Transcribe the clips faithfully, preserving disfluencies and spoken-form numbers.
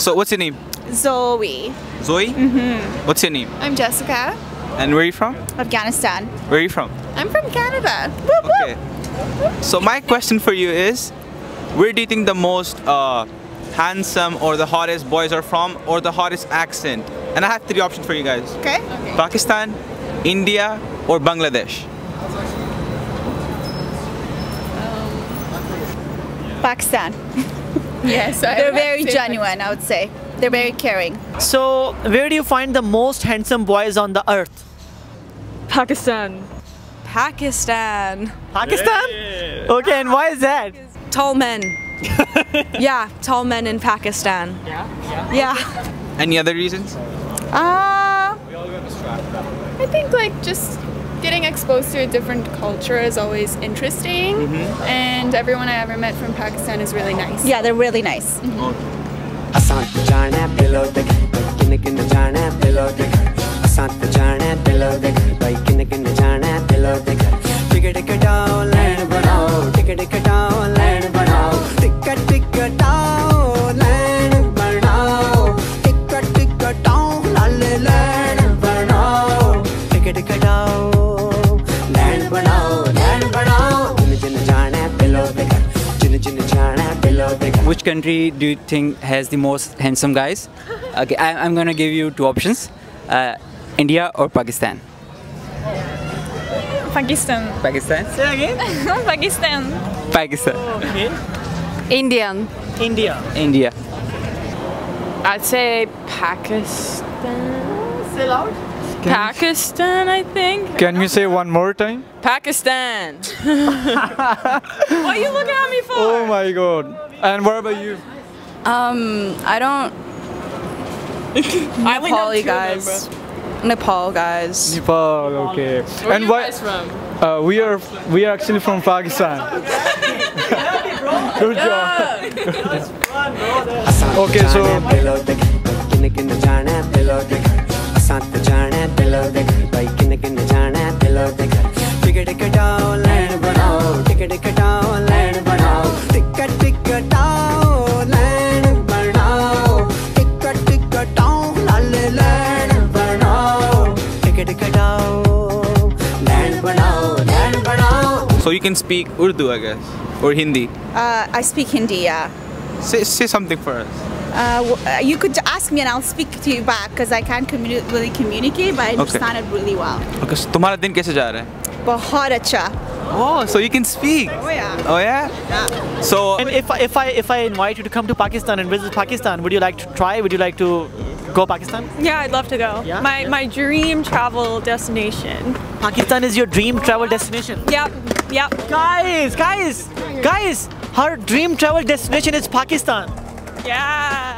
So what's your name? Zoe. Zoe? Mm-hmm. What's your name? I'm Jessica. And where are you from? Afghanistan. Where are you from? I'm from Canada. Woo-woo. Okay. So my question for you is, where do you think the most uh, handsome or the hottest boys are from, or the hottest accent? And I have three options for you guys. Okay. Okay. Pakistan, India, or Bangladesh? Um, Pakistan. Yes, I they're very genuine, Pakistan. I would say. They're very caring. So, where do you find the most handsome boys on the earth? Pakistan. Pakistan. Pakistan? Yeah. Okay, and why is that? Tall men. Yeah, tall men in Pakistan. Yeah? Yeah. Yeah. Any other reasons? Uh, I think like just getting exposed to a different culture is always interesting. Mm-hmm. And everyone I ever met from Pakistan is really nice. Yeah, they're really nice. Mm-hmm. Okay. Which country do you think has the most handsome guys? Okay, I, I'm gonna give you two options, uh, India or Pakistan. Pakistan. Pakistan? Say again? Pakistan. Pakistan. Oh, okay. Indian. India. India. I'd say Pakistan. Still out? Can Pakistan, I think. Can you say one more time? Pakistan. What are you looking at me for? Oh my god. And what about you? Um, I don't. Nepali guys. Nepal guys. Nepal, okay. Where and are you why, guys from? Uh, we are we are actually from Pakistan. Good job. Okay, so. So you can speak Urdu, I guess, or Hindi? Uh, I speak Hindi, yeah. Say, say something for us. Uh, you could ask me and I'll speak to you back because I can't communi really communicate, but I understand okay. it really well. Okay, so tumhara din kaise ja raha hai? Bahut acha. Oh, so you can speak? Oh yeah. Oh yeah? Yeah. So and if I, if I if I invite you to come to Pakistan and visit Pakistan, would you like to try? Would you like to go Pakistan? Yeah, I'd love to go. Yeah? My my dream travel destination. Pakistan is your dream travel destination? Yep, yep. Guys, guys, guys, her dream travel destination is Pakistan. Yeah.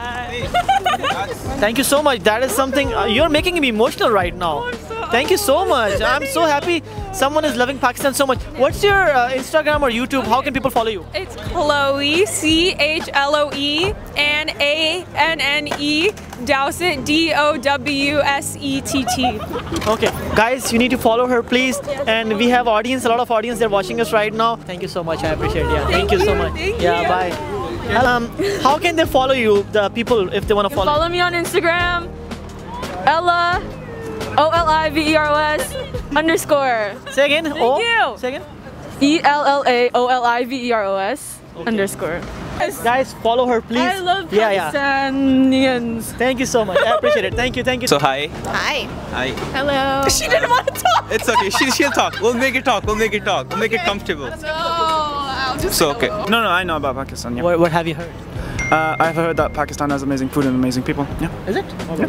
Thank you so much. That is something, uh, you're making me emotional right now. Oh, so thank you so much. I'm so happy someone is loving Pakistan so much. What's your uh, Instagram or YouTube? How can people follow you? It's Chloe, C H L O E N A N N E, Dowsett, D O W S E T T. Okay, guys, you need to follow her, please. And we have audience, a lot of audience, they're watching us right now. Thank you so much. I appreciate it. Yeah, thank, thank you so much. Yeah, you. Bye. Um, how can they follow you, the people, if they want to follow? Follow me on Instagram, Ella, O L I V E R O S underscore. Say again. Thank o, you. Say again. E L L A O L I V E R O S okay. underscore. Guys, follow her, please. I love Pakistanians. Yeah, yeah. Thank you so much. I appreciate it. Thank you. Thank you. So hi. Hi. Hi. Hello. She didn't want to talk. It's okay. She, she'll talk. We'll make it talk. We'll make it talk. We'll okay. make it comfortable. Just so okay. No, no, I know about Pakistan. Yeah. What, what have you heard? Uh, I've heard that Pakistan has amazing food and amazing people. Yeah. Is it? Okay.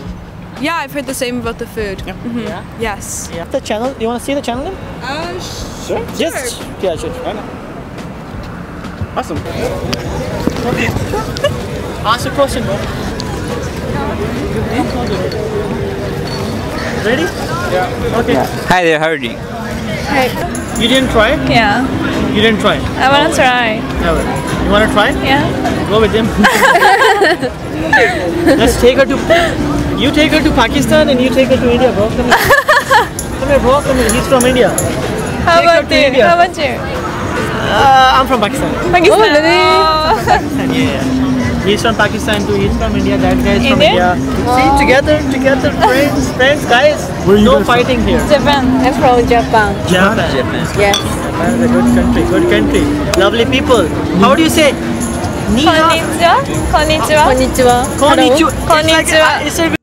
Yeah, I've heard the same about the food. Yeah. Mm-hmm. Yeah. Yes. Yeah. The channel. You want to see the channel? Then? Uh, sure. Sure. Just, yeah, sure. Why not? Awesome. Okay. Ask a question, bro. Ready? Yeah. Okay. Yeah. Hi there. How are you? Hi. You didn't try? Yeah. You didn't try? I want to try. You want to try? Yeah. Go with him. Let's take her to... You take her to Pakistan and you take her to India, bro. Come here. Come here, bro. Come here. He's from India. How take about you? India. How about you? Uh, I'm from Pakistan. Pakistan. Oh, really? Oh. Yeah, yeah. He's from Pakistan too. He's from India. That guy is from India. Wow. See, together, together, friends, friends, guys. No fighting from? Here. Japan. I'm from Japan. Japan. Japan. Yes. Japan is a good country. Good country. Lovely people. How do you say? Konnichiwa. Konnichiwa. Konnichiwa. Konnichiwa. Konnichiwa. Konnichiwa. It's like, uh, it's a